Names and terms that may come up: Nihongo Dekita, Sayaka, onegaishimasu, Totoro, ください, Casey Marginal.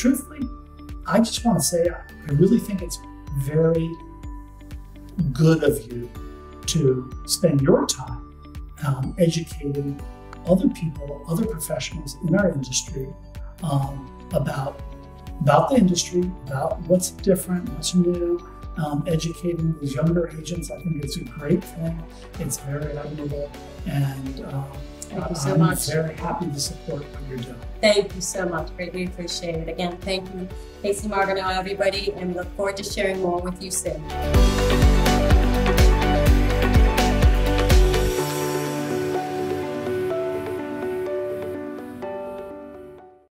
truthfully, I just want to say I really think it's very good of you to spend your time educating other people, other professionals in our industry about the industry, about what's different, what's new, educating the younger agents. I think it's a great thing. It's very admirable, and thank you so much. I'm very happy to support what you're doing. Thank you so much. Greatly appreciate it. Again, thank you, Casey Marginal, everybody, and we look forward to sharing more with you soon.